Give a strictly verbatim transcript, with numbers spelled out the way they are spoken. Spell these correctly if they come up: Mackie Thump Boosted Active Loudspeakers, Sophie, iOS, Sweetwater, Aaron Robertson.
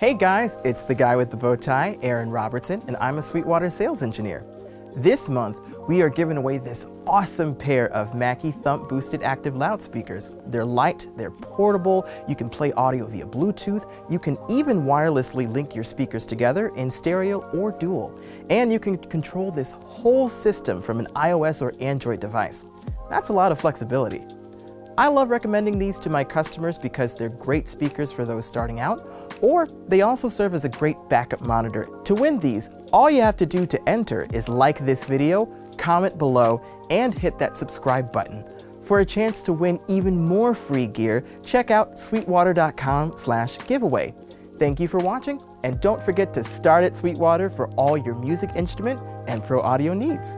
Hey guys, it's the guy with the bow tie, Aaron Robertson, and I'm a Sweetwater sales engineer. This month, we are giving away this awesome pair of Mackie Thump Boosted Active Loudspeakers. They're light, they're portable, you can play audio via Bluetooth, you can even wirelessly link your speakers together in stereo or dual, and you can control this whole system from an iOS or Android device. That's a lot of flexibility. I love recommending these to my customers because they're great speakers for those starting out, or they also serve as a great backup monitor. To win these, all you have to do to enter is like this video, comment below, and hit that subscribe button. For a chance to win even more free gear, check out sweetwater dot com slash giveaway. Thank you for watching, and don't forget to start at Sweetwater for all your music instrument and pro audio needs.